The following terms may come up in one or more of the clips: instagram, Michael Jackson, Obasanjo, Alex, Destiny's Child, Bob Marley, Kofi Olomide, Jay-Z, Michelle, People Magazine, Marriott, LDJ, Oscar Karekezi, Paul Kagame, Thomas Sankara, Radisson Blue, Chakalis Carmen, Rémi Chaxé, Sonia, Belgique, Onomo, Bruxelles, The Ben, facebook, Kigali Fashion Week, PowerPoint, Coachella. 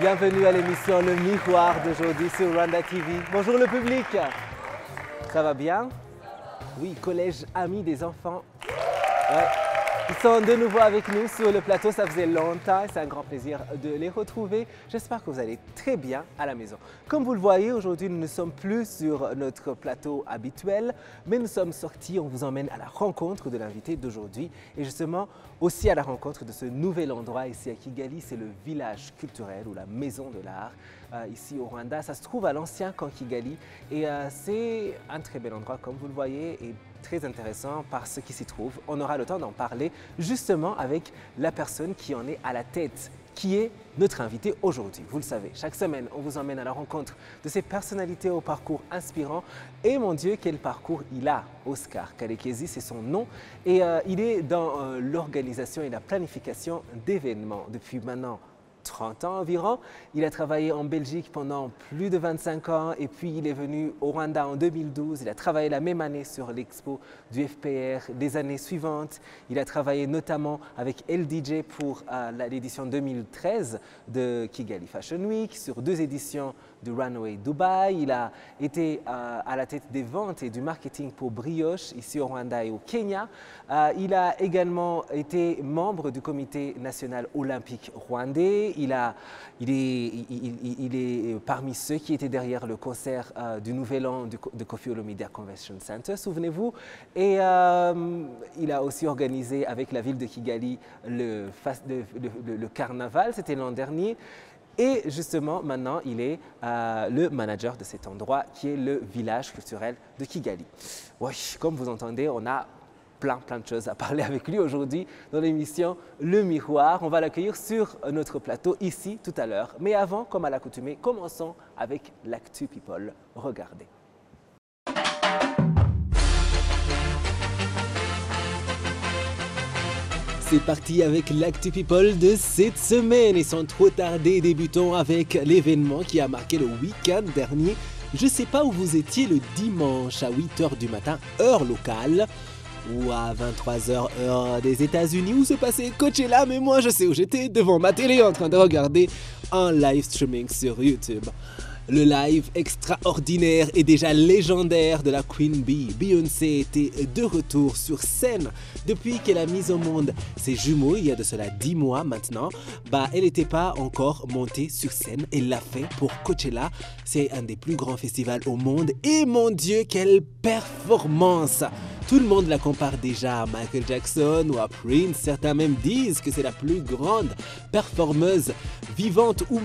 Bienvenue à l'émission Le Miroir d'aujourd'hui sur Rwanda TV. Bonjour le public. Ça va bien? Oui, Collège Amis des Enfants. Ouais. Ils sont de nouveau avec nous sur le plateau, ça faisait longtemps et c'est un grand plaisir de les retrouver. J'espère que vous allez très bien à la maison. Comme vous le voyez, aujourd'hui nous ne sommes plus sur notre plateau habituel, mais nous sommes sortis, on vous emmène à la rencontre de l'invité d'aujourd'hui et justement aussi à la rencontre de ce nouvel endroit ici à Kigali, c'est le village culturel ou la maison de l'art. Ici au Rwanda, ça se trouve à l'ancien camp Kigali et c'est un très bel endroit comme vous le voyez et très intéressant par ce qui s'y trouve. On aura le temps d'en parler justement avec la personne qui en est à la tête, qui est notre invité aujourd'hui. Vous le savez, chaque semaine, on vous emmène à la rencontre de ces personnalités au parcours inspirant. Et mon Dieu, quel parcours il a! Oscar Karekezi, c'est son nom. Et il est dans l'organisation et la planification d'événements depuis maintenant 30 ans environ. Il a travaillé en Belgique pendant plus de 25 ans et puis il est venu au Rwanda en 2012. Il a travaillé la même année sur l'expo du FPR, les années suivantes. Il a travaillé notamment avec LDJ pour l'édition 2013 de Kigali Fashion Week, sur deux éditions du Runway Dubaï. Il a été à la tête des ventes et du marketing pour Brioche, ici au Rwanda et au Kenya. Il a également été membre du comité national olympique rwandais. Il est parmi ceux qui étaient derrière le concert du Nouvel An de Kofi Olomide Convention Center, souvenez-vous. Et il a aussi organisé avec la ville de Kigali le carnaval, c'était l'an dernier. Et justement, maintenant, il est le manager de cet endroit qui est le village culturel de Kigali. Ouais, comme vous entendez, on a plein de choses à parler avec lui aujourd'hui dans l'émission Le Miroir. On va l'accueillir sur notre plateau ici tout à l'heure. Mais avant, comme à l'accoutumée, commençons avec l'actu People. Regardez. C'est parti avec l'actu People de cette semaine et sans trop tarder, débutons avec l'événement qui a marqué le week-end dernier. Je ne sais pas où vous étiez le dimanche à 8 h du matin, heure locale, ou à 23 h heure des États-Unis où se passait Coachella, mais moi je sais où j'étais, devant ma télé en train de regarder un live streaming sur YouTube. Le live extraordinaire et déjà légendaire de la Queen Bee, Beyoncé, était de retour sur scène depuis qu'elle a mis au monde ses jumeaux il y a de cela 10 mois maintenant. Bah, elle n'était pas encore montée sur scène, elle l'a fait pour Coachella, c'est un des plus grands festivals au monde et mon Dieu, quelle performance! Tout le monde la compare déjà à Michael Jackson ou à Prince, certains même disent que c'est la plus grande performeuse vivante ou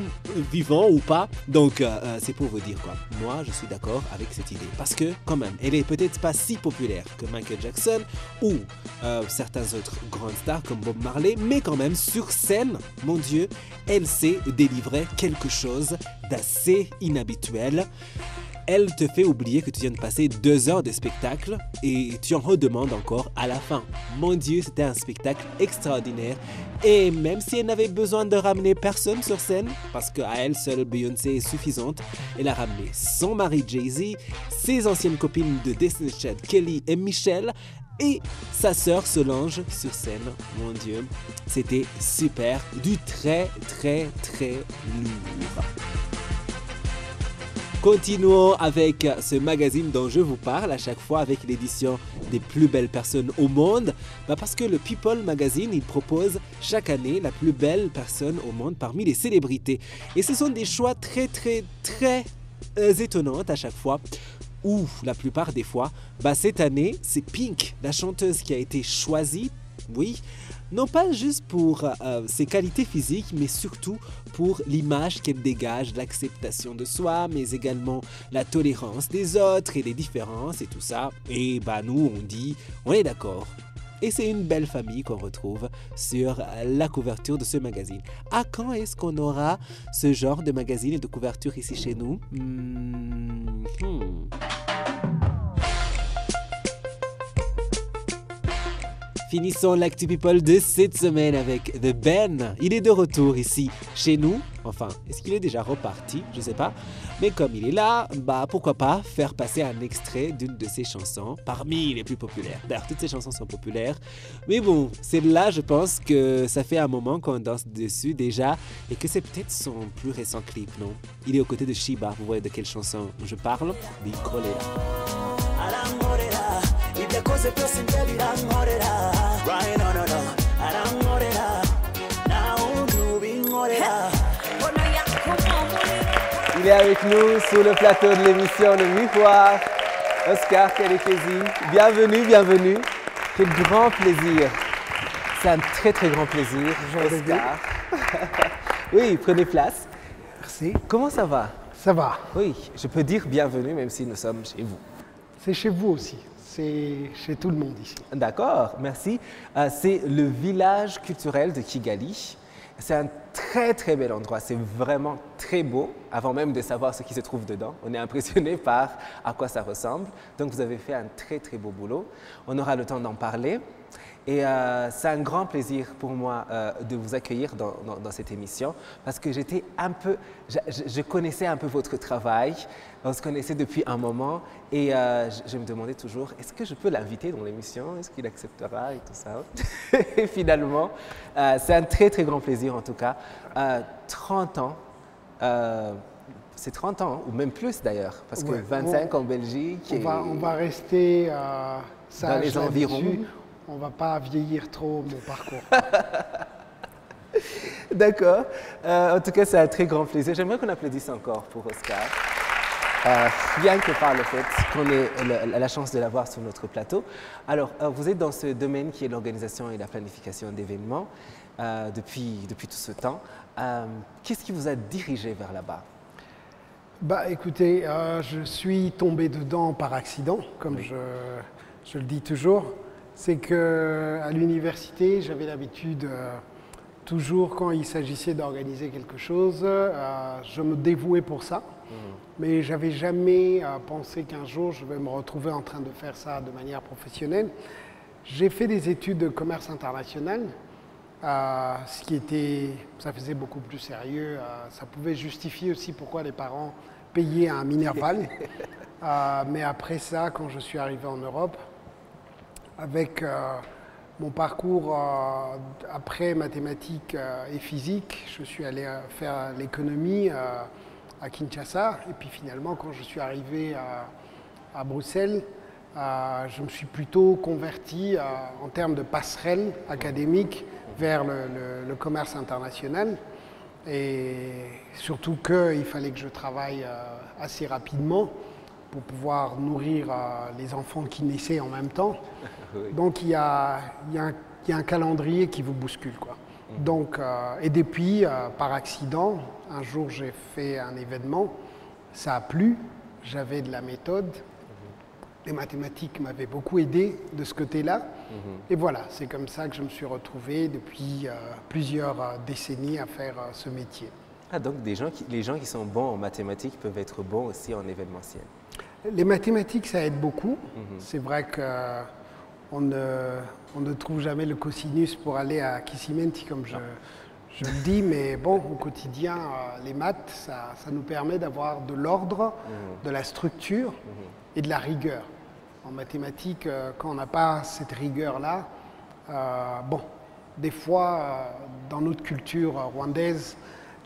pas, donc c'est pour vous dire quoi. Moi je suis d'accord avec cette idée parce que quand même elle est peut-être pas si populaire que Michael Jackson ou certains autres grandes stars comme Bob Marley, mais quand même sur scène, mon Dieu, elle s'est délivrée quelque chose d'assez inhabituel. Elle te fait oublier que tu viens de passer 2 heures de spectacle et tu en redemandes encore à la fin. Mon Dieu, c'était un spectacle extraordinaire. Et même si elle n'avait besoin de ramener personne sur scène, parce qu'à elle seule, Beyoncé est suffisante, elle a ramené son mari Jay-Z, ses anciennes copines de Destiny's Child, Kelly et Michelle, et sa sœur Solange sur scène. Mon Dieu, c'était super, du très lourd. Continuons avec ce magazine dont je vous parle à chaque fois avec l'édition des plus belles personnes au monde. Bah parce que le People Magazine, il propose chaque année la plus belle personne au monde parmi les célébrités. Et ce sont des choix très étonnants à chaque fois. Ou la plupart des fois, bah cette année, c'est Pink, la chanteuse qui a été choisie, oui, non pas juste pour ses qualités physiques, mais surtout pour l'image qu'elle dégage, l'acceptation de soi, mais également la tolérance des autres et les différences et tout ça. Et bah nous, on dit, on est d'accord. Et c'est une belle famille qu'on retrouve sur la couverture de ce magazine. À quand est-ce qu'on aura ce genre de magazine et de couverture ici chez nous? Finissons l'actu people de cette semaine avec The Ben. Il est de retour ici, chez nous. Enfin, est-ce qu'il est déjà reparti? Je sais pas. Mais comme il est là, bah pourquoi pas faire passer un extrait d'une de ses chansons parmi les plus populaires. D'ailleurs, toutes ses chansons sont populaires. Mais bon, celle-là, je pense que ça fait un moment qu'on danse dessus déjà et que c'est peut-être son plus récent clip, non? Il est aux côtés de Shiba. Vous voyez de quelle chanson je parle? Il est avec nous sur le plateau de l'émission Le Miroir, Oscar Karekezi. Bienvenue, bienvenue. Quel grand plaisir. C'est un très très grand plaisir, Oscar. Oui, prenez place. Merci. Comment ça va? Ça va. Oui, je peux dire bienvenue même si nous sommes chez vous. C'est chez vous aussi. C'est chez tout le monde ici. D'accord, merci. C'est le village culturel de Kigali. C'est un très très bel endroit, c'est vraiment très beau. Avant même de savoir ce qui se trouve dedans, on est impressionné par à quoi ça ressemble. Donc vous avez fait un très très beau boulot. On aura le temps d'en parler. Et c'est un grand plaisir pour moi de vous accueillir dans cette émission parce que j'étais un peu, je connaissais un peu votre travail. On se connaissait depuis un moment et je me demandais toujours, est-ce que je peux l'inviter dans l'émission? Est-ce qu'il acceptera et tout ça? Et finalement, c'est un très très grand plaisir en tout cas. 30 ans, c'est 30 ans ou même plus d'ailleurs, parce que 25 en Belgique. On va rester dans les environs. On ne va pas vieillir trop mon parcours. D'accord. En tout cas, c'est un très grand plaisir. J'aimerais qu'on applaudisse encore pour Oscar. Bien que par le fait qu'on ait la chance de l'avoir sur notre plateau. Alors, vous êtes dans ce domaine qui est l'organisation et la planification d'événements depuis tout ce temps. Qu'est-ce qui vous a dirigé vers là-bas? Bah, écoutez, je suis tombé dedans par accident, comme je le dis toujours. C'est qu'à l'université, j'avais l'habitude, toujours quand il s'agissait d'organiser quelque chose, je me dévouais pour ça. Mais je n'avais jamais pensé qu'un jour, je vais me retrouver en train de faire ça de manière professionnelle. J'ai fait des études de commerce international, ça faisait beaucoup plus sérieux. Ça pouvait justifier aussi pourquoi les parents payaient un Minerval. Mais après ça, quand je suis arrivé en Europe, avec mon parcours après mathématiques et physique, je suis allé faire l'économie à Kinshasa. Et puis finalement, quand je suis arrivé à Bruxelles, je me suis plutôt converti en termes de passerelle académique vers le commerce international. Et surtout qu'il fallait que je travaille assez rapidement pour pouvoir nourrir les enfants qui naissaient en même temps. Donc, il y a un calendrier qui vous bouscule, quoi. Donc, et depuis, par accident, un jour, j'ai fait un événement. Ça a plu. J'avais de la méthode. Les mathématiques m'avaient beaucoup aidé de ce côté-là. Et voilà, c'est comme ça que je me suis retrouvé depuis plusieurs décennies à faire ce métier. Ah, donc les gens qui sont bons en mathématiques peuvent être bons aussi en événementiel. Les mathématiques, ça aide beaucoup. C'est vrai que on ne trouve jamais le cosinus pour aller à Kissimmenti, comme je le dis, mais bon, au quotidien, les maths, ça nous permet d'avoir de l'ordre, de la structure et de la rigueur. En mathématiques, quand on n'a pas cette rigueur-là, bon, des fois, dans notre culture rwandaise,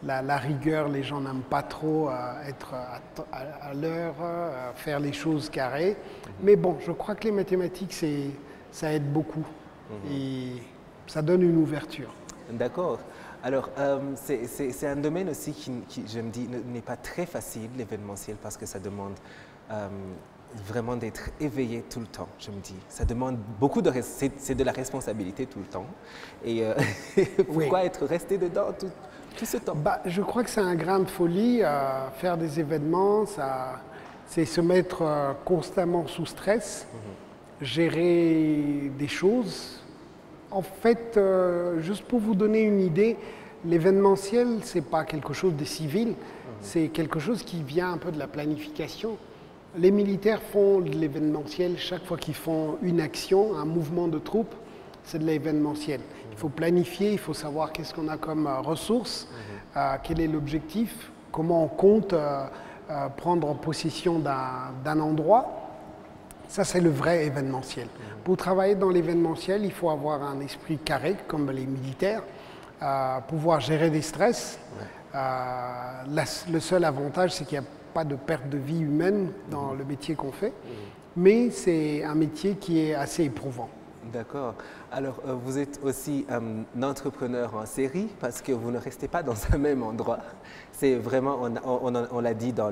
la rigueur, les gens n'aiment pas trop être à l'heure, faire les choses carrées. Mais bon, je crois que les mathématiques, ça aide beaucoup et ça donne une ouverture. D'accord. Alors, c'est un domaine aussi qui je me dis, n'est pas très facile, l'événementiel, parce que ça demande vraiment d'être éveillé tout le temps, je me dis. Ça demande beaucoup de... C'est de la responsabilité tout le temps. Et pourquoi être resté dedans tout ce temps? Bah, je crois que c'est un grain de folie. Faire des événements, c'est se mettre constamment sous stress, gérer des choses. En fait, juste pour vous donner une idée, l'événementiel, ce n'est pas quelque chose de civil, c'est quelque chose qui vient un peu de la planification. Les militaires font de l'événementiel chaque fois qu'ils font une action, un mouvement de troupes. c'est de l'événementiel. Il faut planifier, il faut savoir qu'est-ce qu'on a comme ressources, quel est l'objectif, comment on compte prendre possession d'un endroit. Ça, c'est le vrai événementiel. Pour travailler dans l'événementiel, il faut avoir un esprit carré, comme les militaires, pouvoir gérer des stress. Le seul avantage, c'est qu'il n'y a pas de perte de vie humaine dans le métier qu'on fait, mais c'est un métier qui est assez éprouvant. D'accord. Alors, vous êtes aussi un entrepreneur en série parce que vous ne restez pas dans un même endroit. C'est vraiment, on l'a dit dans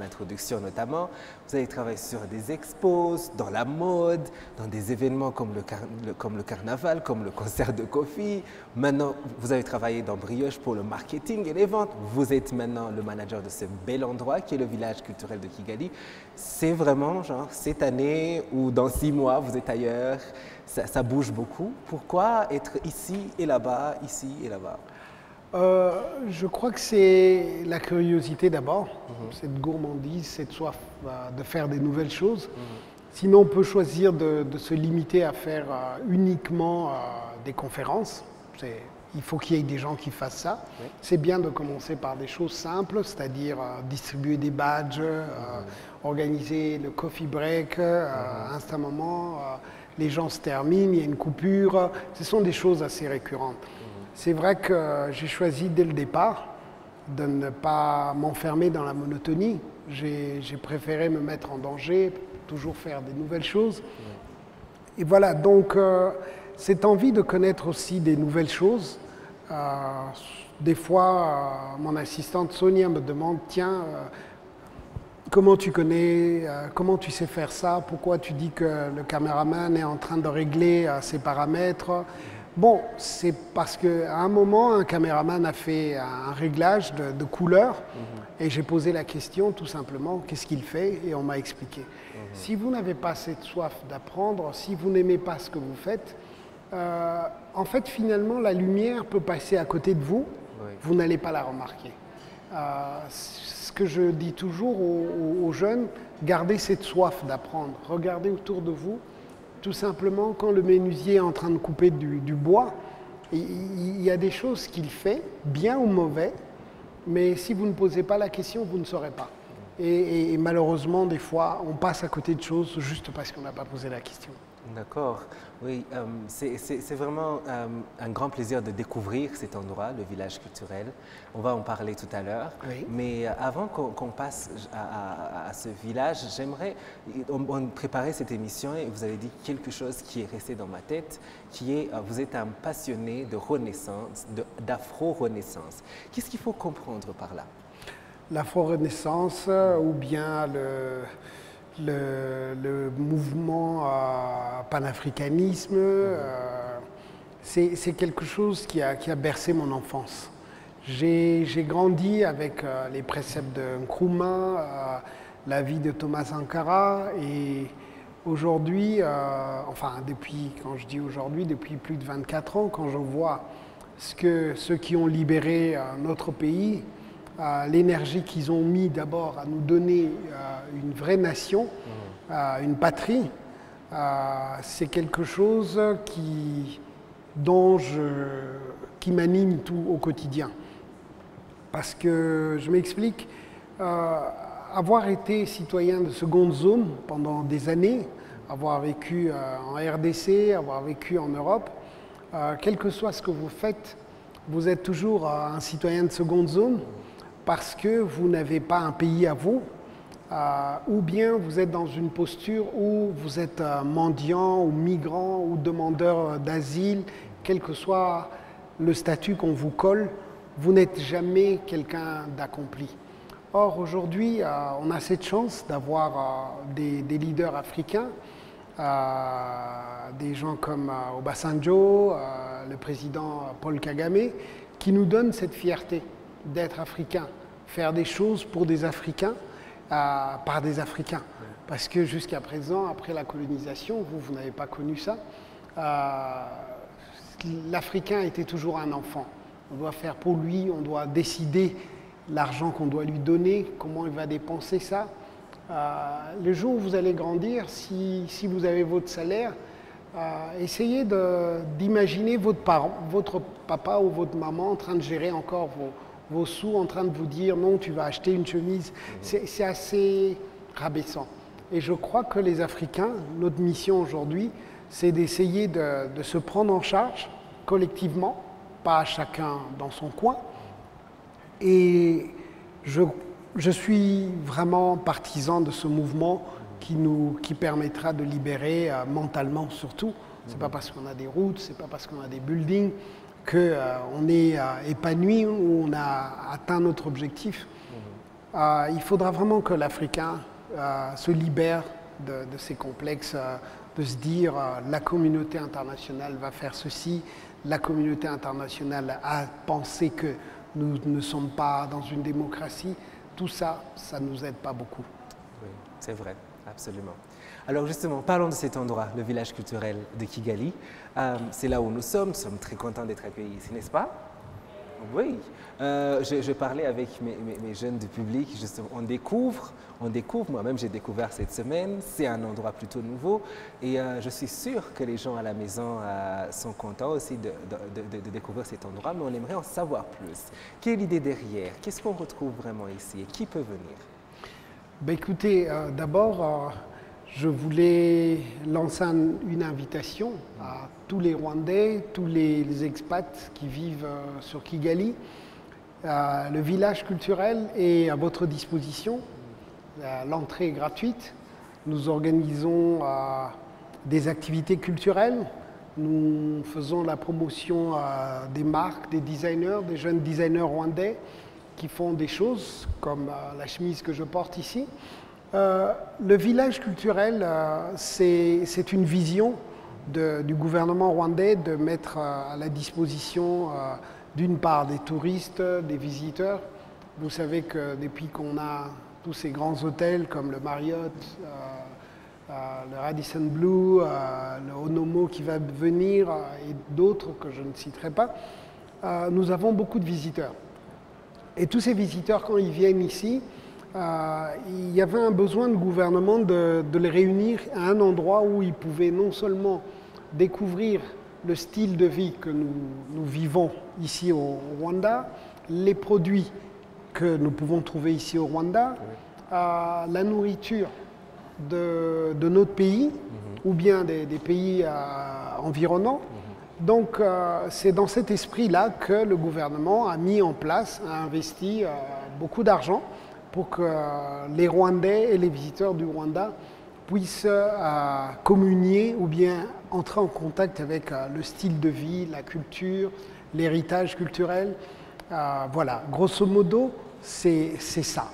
l'introduction notamment, vous avez travaillé sur des expos, dans la mode, dans des événements comme le carnaval, comme le concert de Kofi. Maintenant, vous avez travaillé dans Brioche pour le marketing et les ventes. Vous êtes maintenant le manager de ce bel endroit qui est le village culturel de Kigali. C'est vraiment genre cette année ou dans 6 mois, vous êtes ailleurs. Ça bouge beaucoup. Pourquoi être ici et là-bas, ici et là-bas? Je crois que c'est la curiosité d'abord, cette gourmandise, cette soif de faire des nouvelles choses. Sinon, on peut choisir de se limiter à faire uniquement des conférences. Il faut qu'il y ait des gens qui fassent ça. Oui. C'est bien de commencer par des choses simples, c'est-à-dire distribuer des badges, organiser le coffee break, un moment... les gens se terminent, il y a une coupure. Ce sont des choses assez récurrentes. C'est vrai que j'ai choisi dès le départ de ne pas m'enfermer dans la monotonie. J'ai préféré me mettre en danger, toujours faire des nouvelles choses. Et voilà, donc cette envie de connaître aussi des nouvelles choses. Des fois, mon assistante Sonia me demande « Tiens, comment tu connais, comment tu sais faire ça? Pourquoi tu dis que le caméraman est en train de régler ses paramètres? » Bon, c'est parce qu'à un moment, un caméraman a fait un réglage de couleurs et j'ai posé la question tout simplement, qu'est-ce qu'il fait? Et on m'a expliqué. Si vous n'avez pas cette soif d'apprendre, si vous n'aimez pas ce que vous faites, en fait, finalement, la lumière peut passer à côté de vous, vous n'allez pas la remarquer. Ce que je dis toujours aux jeunes, gardez cette soif d'apprendre, regardez autour de vous, tout simplement quand le menuisier est en train de couper du bois, il y a des choses qu'il fait, bien ou mauvais, mais si vous ne posez pas la question, vous ne saurez pas. Et malheureusement, des fois, on passe à côté de choses juste parce qu'on n'a pas posé la question. D'accord. Oui, c'est vraiment un grand plaisir de découvrir cet endroit, le village culturel. On va en parler tout à l'heure. Oui. Mais avant qu'on passe à ce village, j'aimerais... On préparait cette émission et vous avez dit quelque chose qui est resté dans ma tête, qui est vous êtes un passionné de Renaissance, d'Afro-Renaissance. Qu'est-ce qu'il faut comprendre par là? L'Afro-Renaissance ou bien le mouvement panafricanisme, c'est quelque chose qui a bercé mon enfance. J'ai grandi avec les préceptes de Nkrumah, la vie de Thomas Sankara, et aujourd'hui, enfin depuis, quand je dis aujourd'hui, depuis plus de 24 ans, quand je vois ce que ceux qui ont libéré notre pays, l'énergie qu'ils ont mis d'abord à nous donner une vraie nation, une patrie, c'est quelque chose qui m'anime tout au quotidien. Parce que, je m'explique, avoir été citoyen de seconde zone pendant des années, avoir vécu en RDC, avoir vécu en Europe, quel que soit ce que vous faites, vous êtes toujours un citoyen de seconde zone, parce que vous n'avez pas un pays à vous, ou bien vous êtes dans une posture où vous êtes mendiant ou migrant ou demandeur d'asile, quel que soit le statut qu'on vous colle, vous n'êtes jamais quelqu'un d'accompli. Or aujourd'hui, on a cette chance d'avoir des leaders africains, des gens comme Obasanjo, le président Paul Kagame, qui nous donnent cette fierté d'être africain, faire des choses pour des Africains, par des Africains. Parce que jusqu'à présent, après la colonisation, vous n'avez pas connu ça, l'Africain était toujours un enfant. On doit faire pour lui, on doit décider l'argent qu'on doit lui donner, comment il va dépenser ça. Le jour où vous allez grandir, si vous avez votre salaire, essayez d'imaginer votre parent, votre papa ou votre maman en train de gérer encore vos sous, en train de vous dire non, tu vas acheter une chemise. C'est assez rabaissant. Et je crois que les Africains, notre mission aujourd'hui, c'est d'essayer de se prendre en charge collectivement, pas chacun dans son coin. Et je suis vraiment partisan de ce mouvement qui permettra de libérer mentalement surtout. Ce n'est pas parce qu'on a des routes, ce n'est pas parce qu'on a des buildings qu'on est épanoui ou on a atteint notre objectif. Il faudra vraiment que l'Africain se libère de ces complexes, de se dire la communauté internationale va faire ceci, la communauté internationale a pensé que nous ne sommes pas dans une démocratie. Tout ça, ça ne nous aide pas beaucoup. Oui, c'est vrai, absolument. Alors justement, parlons de cet endroit, le village culturel de Kigali. C'est là où nous sommes très contents d'être accueillis ici, n'est-ce pas? Oui, je parlais avec mes jeunes du public, justement, on découvre, moi-même j'ai découvert cette semaine, c'est un endroit plutôt nouveau et je suis sûr que les gens à la maison sont contents aussi de découvrir cet endroit, mais on aimerait en savoir plus. Quelle est l'idée derrière? Qu'est-ce qu'on retrouve vraiment ici et qui peut venir? Ben écoutez, d'abord, je voulais lancer une invitation à tous les Rwandais, tous les expats qui vivent sur Kigali. Le village culturel est à votre disposition. L'entrée est gratuite. Nous organisons des activités culturelles. Nous faisons la promotion des marques, des designers, des jeunes designers rwandais qui font des choses comme la chemise que je porte ici. Le village culturel, c'est une vision du gouvernement rwandais de mettre à la disposition d'une part des touristes, des visiteurs. Vous savez que depuis qu'on a tous ces grands hôtels comme le Marriott, le Radisson Blue, le Onomo qui va venir et d'autres que je ne citerai pas, nous avons beaucoup de visiteurs. Et tous ces visiteurs, quand ils viennent ici, il y avait un besoin du gouvernement de les réunir à un endroit où ils pouvaient non seulement découvrir le style de vie que nous vivons ici au Rwanda, les produits que nous pouvons trouver ici au Rwanda, la nourriture de notre pays ou bien des pays environnants. Donc c'est dans cet esprit-là que le gouvernement a mis en place, a investi beaucoup d'argent pour que les Rwandais et les visiteurs du Rwanda puissent communier ou bien entrer en contact avec le style de vie, la culture, l'héritage culturel. Voilà, grosso modo, c'est ça.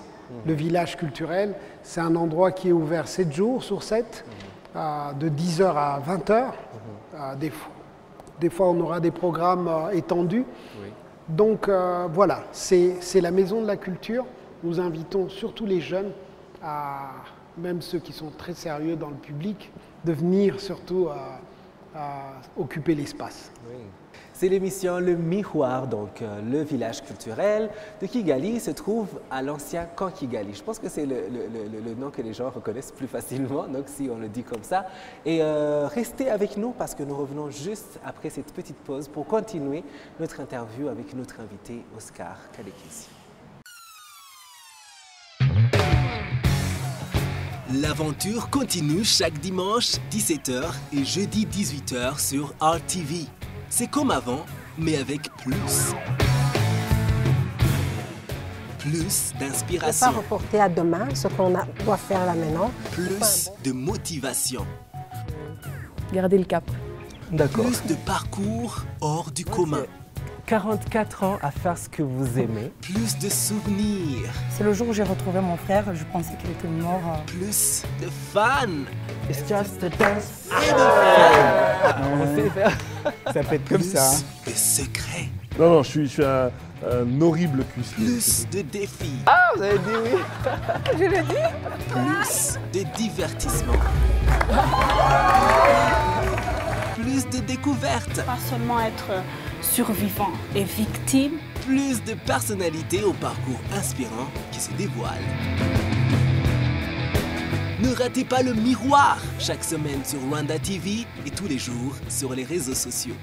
Le village culturel, c'est un endroit qui est ouvert 7 jours sur 7, de 10h à 20h. Des fois, on aura des programmes étendus. Oui. Donc voilà, c'est la maison de la culture. Nous invitons surtout les jeunes, même ceux qui sont très sérieux dans le public, de venir surtout occuper l'espace. Oui. C'est l'émission Le Miroir, donc le village culturel de Kigali se trouve à l'ancien camp Kigali. Je pense que c'est le nom que les gens reconnaissent plus facilement, donc si on le dit comme ça. Et restez avec nous parce que nous revenons juste après cette petite pause pour continuer notre interview avec notre invité Oscar Karekezi. L'aventure continue chaque dimanche 17h et jeudi 18h sur RTV. C'est comme avant, mais avec plus. Plus d'inspiration. Ne pas reporter à demain ce qu'on doit faire là maintenant. Plus de motivation. Gardez le cap. D'accord. Plus de parcours hors du commun. 44 ans à faire ce que vous aimez. Plus de souvenirs. C'est le jour où j'ai retrouvé mon frère, je pensais qu'il était mort. Plus de fans. It's just a dance. Et de fans. On sait faire. Ça peut être comme ça. Plus de secrets. Non, non, je suis un horrible cuisinier. Plus de défis. Ah, vous avez dit oui. Je l'ai dit. Plus de divertissement. Plus de découvertes. Pas seulement être survivant et victime. Plus de personnalités au parcours inspirant qui se dévoile. Ne ratez pas Le Miroir, chaque semaine sur Rwanda TV et tous les jours sur les réseaux sociaux.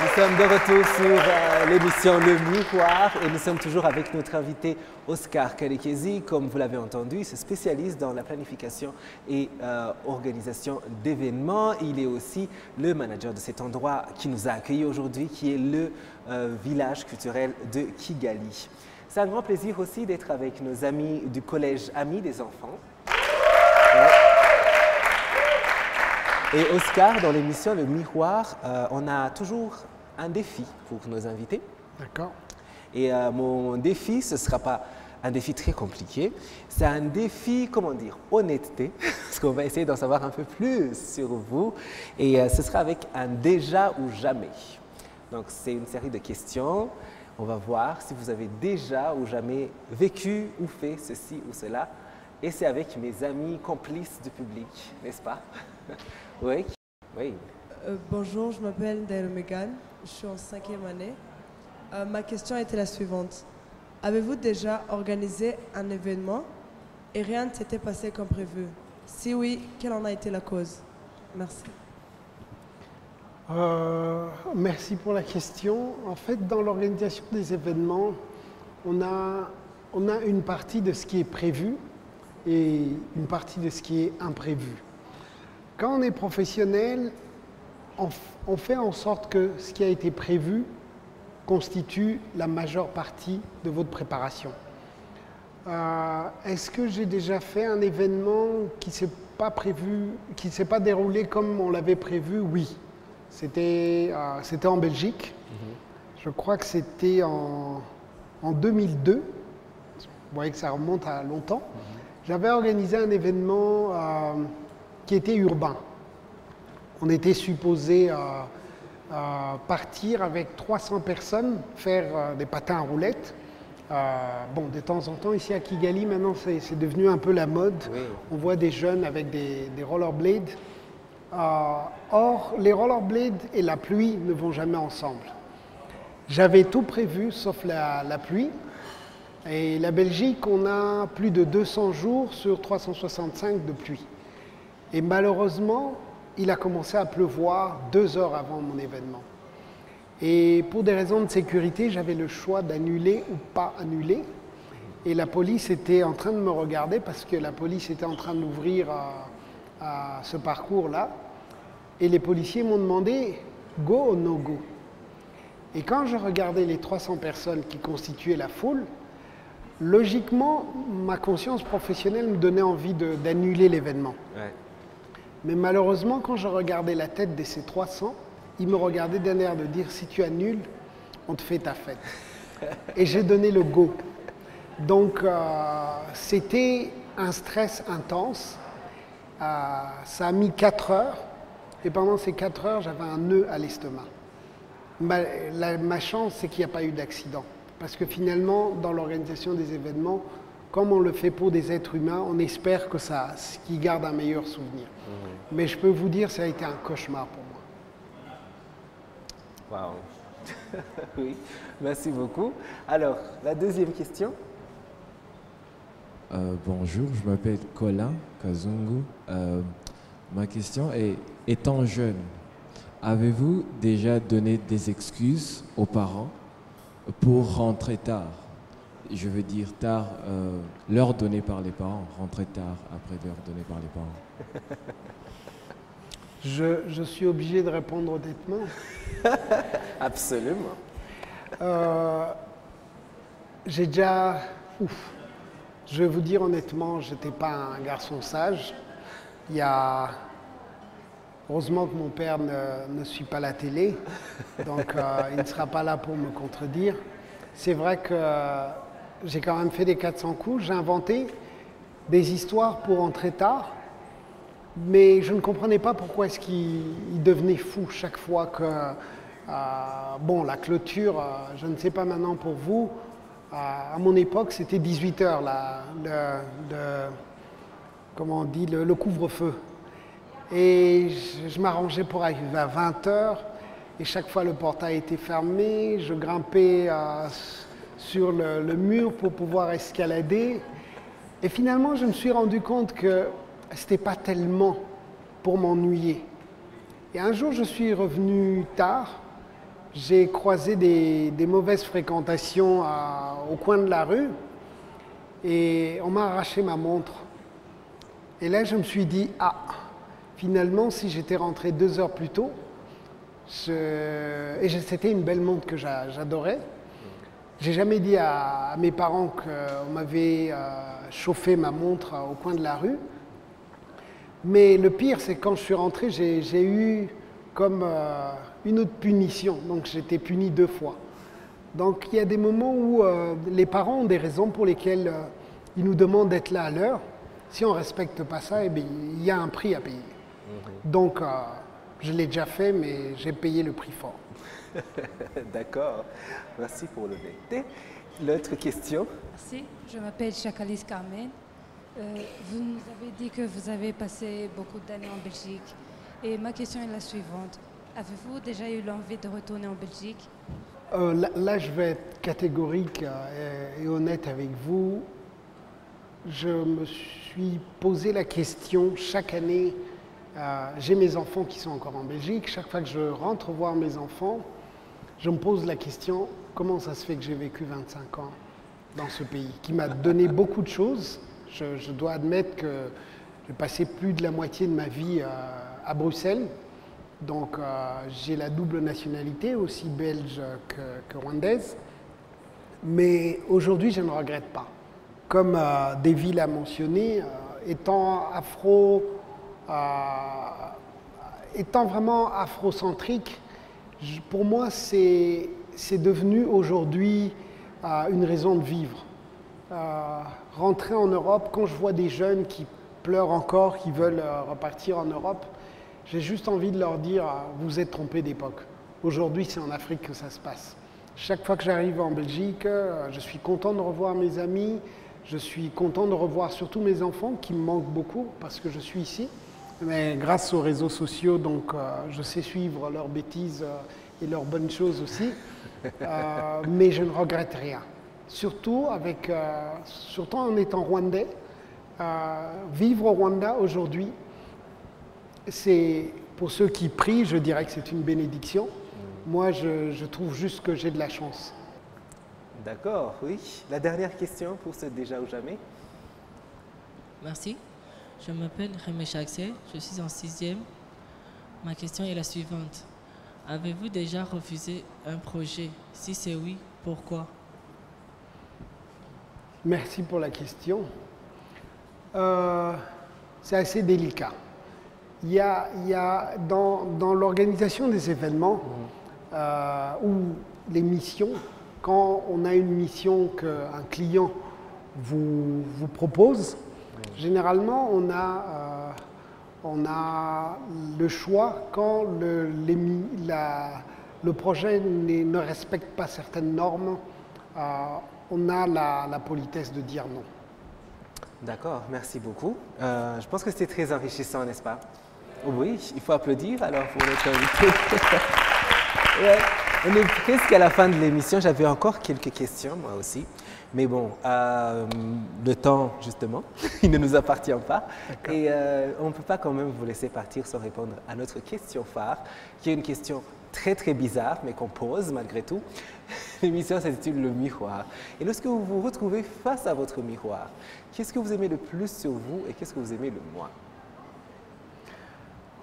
Nous sommes de retour sur l'émission Le Miroir et nous sommes toujours avec notre invité Oscar Karekezi. Comme vous l'avez entendu, il se spécialise dans la planification et organisation d'événements. Il est aussi le manager de cet endroit qui nous a accueillis aujourd'hui, qui est le village culturel de Kigali. C'est un grand plaisir aussi d'être avec nos amis du Collège Amis des Enfants. Et Oscar, dans l'émission Le Miroir, on a toujours un défi pour nos invités. D'accord. Et mon défi, ce ne sera pas un défi très compliqué, c'est un défi, comment dire, honnêteté, parce qu'on va essayer d'en savoir un peu plus sur vous. Et ce sera avec un déjà ou jamais. Donc c'est une série de questions. On va voir si vous avez déjà ou jamais vécu ou fait ceci ou cela. Et c'est avec mes amis complices du public, n'est-ce pas? Oui. Oui. Bonjour, je m'appelle Daël Megan, je suis en 5e année. Ma question était la suivante. Avez-vous déjà organisé un événement et rien ne s'était passé comme prévu? Si oui, quelle en a été la cause? Merci. Merci pour la question. En fait, dans l'organisation des événements, on a une partie de ce qui est prévu et une partie de ce qui est imprévu. Quand on est professionnel, on fait en sorte que ce qui a été prévu constitue la majeure partie de votre préparation. Est-ce que j'ai déjà fait un événement qui ne s'est pas prévu, qui ne s'est pas déroulé comme on l'avait prévu? Oui. C'était en Belgique. Je crois que c'était en 2002. Vous voyez que ça remonte à longtemps. J'avais organisé un événement qui était urbain. On était supposé partir avec 300 personnes, faire des patins à roulettes. Bon, de temps en temps, ici à Kigali, maintenant c'est devenu un peu la mode. Oui. On voit des jeunes avec des rollerblades. Or, les rollerblades et la pluie ne vont jamais ensemble. J'avais tout prévu sauf la pluie. Et la Belgique, on a plus de 200 jours sur 365 de pluie. Et malheureusement, il a commencé à pleuvoir 2 heures avant mon événement. Et pour des raisons de sécurité, j'avais le choix d'annuler ou pas annuler. Et la police était en train de me regarder parce que la police était en train d'ouvrir à ce parcours-là. Et les policiers m'ont demandé « go ou no go ?» Et quand je regardais les 300 personnes qui constituaient la foule, logiquement, ma conscience professionnelle me donnait envie d'annuler l'événement. Ouais. Mais malheureusement, quand je regardais la tête de ces 300, ils me regardaient d'un air de dire « si tu annules, on te fait ta fête ». Et j'ai donné le go. Donc, c'était un stress intense. Ça a mis 4 heures. Et pendant ces 4 heures, j'avais un nœud à l'estomac. Ma chance, c'est qu'il n'y a pas eu d'accident. Parce que finalement, dans l'organisation des événements, comme on le fait pour des êtres humains, on espère que qu'ils gardent un meilleur souvenir. Mmh. Mais je peux vous dire, ça a été un cauchemar pour moi. Wow. Oui, merci beaucoup. Alors, la deuxième question. Bonjour, je m'appelle Colin Kazungu. Ma question est, étant jeune, avez-vous déjà donné des excuses aux parents pour rentrer tard? Je veux dire tard, l'heure donnée par les parents, rentrer tard après l'heure donnée par les parents. Je suis obligé de répondre honnêtement. Absolument. J'ai déjà... Ouf. Je vais vous dire honnêtement, je n'étais pas un garçon sage. Heureusement que mon père ne suit pas la télé, donc il ne sera pas là pour me contredire. C'est vrai que j'ai quand même fait des 400 coups, j'ai inventé des histoires pour entrer tard, mais je ne comprenais pas pourquoi est-ce qu'il devenait fou chaque fois que... bon, la clôture, je ne sais pas maintenant pour vous, à mon époque c'était 18 h, comment on dit, le couvre-feu. Et je m'arrangeais pour arriver à 20 h et chaque fois le portail était fermé, je grimpais sur le mur pour pouvoir escalader. Et finalement, je me suis rendu compte que ce n'était pas tellement pour m'ennuyer. Et un jour, je suis revenu tard. J'ai croisé des mauvaises fréquentations au coin de la rue et on m'a arraché ma montre. Et là, je me suis dit, ah, finalement, si j'étais rentré 2 heures plus tôt, et c'était une belle montre que j'adorais. J'ai jamais dit à mes parents qu'on m'avait chauffé ma montre au coin de la rue. Mais le pire, c'est quand je suis rentré, j'ai eu comme une autre punition. Donc j'étais puni 2 fois. Donc il y a des moments où les parents ont des raisons pour lesquelles ils nous demandent d'être là à l'heure. Si on ne respecte pas ça, eh bien, il y a un prix à payer. Mmh. Donc je l'ai déjà fait, mais j'ai payé le prix fort. D'accord. Merci pour l'honnêteté. L'autre question. Merci. Je m'appelle Chakalis Carmen. Vous nous avez dit que vous avez passé beaucoup d'années en Belgique. Et ma question est la suivante. Avez-vous déjà eu l'envie de retourner en Belgique? Là, je vais être catégorique et honnête avec vous. Je me suis posé la question chaque année. J'ai mes enfants qui sont encore en Belgique. Chaque fois que je rentre voir mes enfants, je me pose la question, comment ça se fait que j'ai vécu 25 ans dans ce pays qui m'a donné beaucoup de choses. Je dois admettre que j'ai passé plus de la moitié de ma vie à Bruxelles. Donc j'ai la double nationalité, aussi belge que rwandaise. Mais aujourd'hui, je ne regrette pas. Comme Davy l'a mentionné, étant vraiment afrocentrique, pour moi, c'est devenu aujourd'hui une raison de vivre. Rentrer en Europe, quand je vois des jeunes qui pleurent encore, qui veulent repartir en Europe, j'ai juste envie de leur dire « vous êtes trompés d'époque ». Aujourd'hui, c'est en Afrique que ça se passe. Chaque fois que j'arrive en Belgique, je suis content de revoir mes amis, je suis content de revoir surtout mes enfants qui me manquent beaucoup parce que je suis ici. Mais grâce aux réseaux sociaux, donc je sais suivre leurs bêtises et leurs bonnes choses aussi. Mais je ne regrette rien. Surtout en étant rwandais, vivre au Rwanda aujourd'hui, c'est pour ceux qui prient, je dirais que c'est une bénédiction. Moi, je trouve juste que j'ai de la chance. D'accord, oui. La dernière question pour ce Déjà ou Jamais. Merci. Je m'appelle Rémi Chaxé, je suis en 6e. Ma question est la suivante. Avez-vous déjà refusé un projet? Si c'est oui, pourquoi? Merci pour la question. C'est assez délicat. Il y a dans l'organisation des événements ou les missions, quand on a une mission qu'un client vous propose, généralement on a le choix quand le projet ne respecte pas certaines normes. On a la politesse de dire non. D'accord, merci beaucoup. Je pense que c'était très enrichissant, n'est-ce pas? Oui, il faut applaudir alors pour notre invité. Ouais, on est presque à la fin de l'émission. J'avais encore quelques questions, moi aussi. Mais bon, le temps, justement, il ne nous appartient pas. Et on ne peut pas quand même vous laisser partir sans répondre à notre question phare, qui est une question très, très bizarre, mais qu'on pose malgré tout. L'émission s'intitule « Le miroir ». Et lorsque vous vous retrouvez face à votre miroir, qu'est-ce que vous aimez le plus sur vous et qu'est-ce que vous aimez le moins?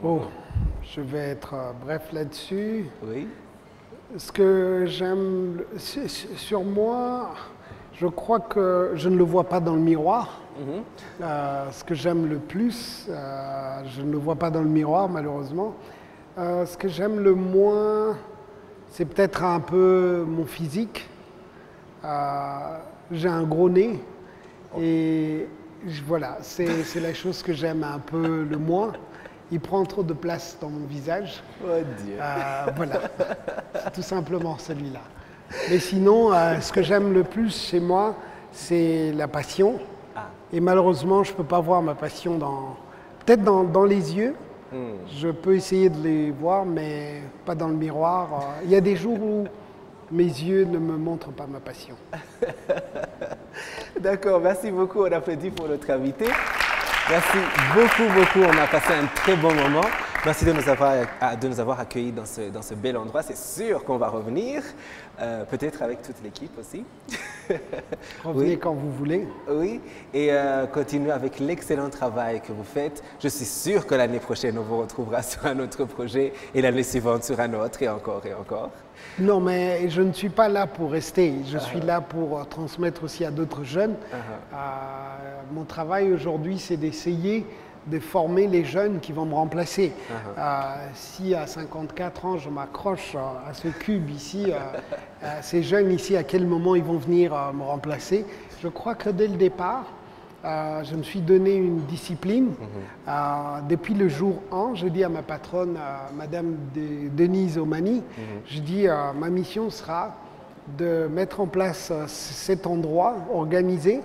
Oh, je vais être bref là-dessus. Oui. Ce que j'aime sur moi, je crois que je ne le vois pas dans le miroir. Mm-hmm. Ce que j'aime le plus, je ne le vois pas dans le miroir, malheureusement. Ce que j'aime le moins, c'est peut-être un peu mon physique. J'ai un gros nez et voilà, c'est la chose que j'aime un peu le moins. Il prend trop de place dans mon visage. Oh Dieu. Voilà, c'est tout simplement celui-là. Mais sinon, ce que j'aime le plus chez moi, c'est la passion. Et malheureusement, je ne peux pas voir ma passion peut-être dans les yeux. Je peux essayer de les voir, mais pas dans le miroir. Il y a des jours où mes yeux ne me montrent pas ma passion. D'accord, merci beaucoup. On applaudit pour notre invité. Merci beaucoup. On a passé un très bon moment. Merci de nous avoir accueillis dans ce bel endroit. C'est sûr qu'on va revenir, peut-être avec toute l'équipe aussi. Revenez oui. Quand vous voulez. Oui, et continuez avec l'excellent travail que vous faites. Je suis sûr que l'année prochaine, on vous retrouvera sur un autre projet et l'année suivante sur un autre, et encore et encore. Non, mais je ne suis pas là pour rester. Je suis là pour transmettre aussi à d'autres jeunes. Mon travail aujourd'hui, c'est d'essayer de former les jeunes qui vont me remplacer. Si à 54 ans, je m'accroche à ce cube ici, ces jeunes ici, à quel moment ils vont venir me remplacer? Je crois que dès le départ, je me suis donné une discipline. Depuis le jour 1, je dis à ma patronne, Madame Denise Omani, je dis ma mission sera de mettre en place cet endroit, organiser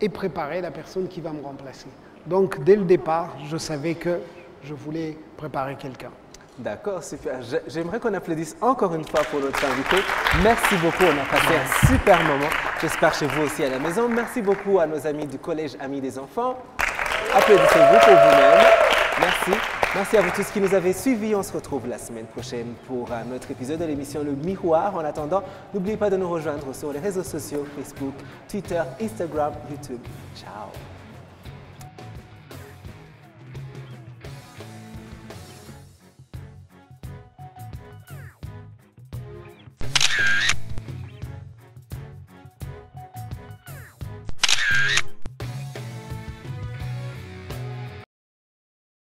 et préparer la personne qui va me remplacer. Donc, dès le départ, je savais que je voulais préparer quelqu'un. D'accord, super. J'aimerais qu'on applaudisse encore une fois pour notre invité. Merci beaucoup, on a passé un super moment. J'espère chez vous aussi à la maison. Merci beaucoup à nos amis du Collège Amis des Enfants. Applaudissez-vous pour vous-même. Merci. Merci à vous tous qui nous avez suivis. On se retrouve la semaine prochaine pour un autre épisode de l'émission Le Miroir. En attendant, n'oubliez pas de nous rejoindre sur les réseaux sociaux, Facebook, Twitter, Instagram, YouTube. Ciao.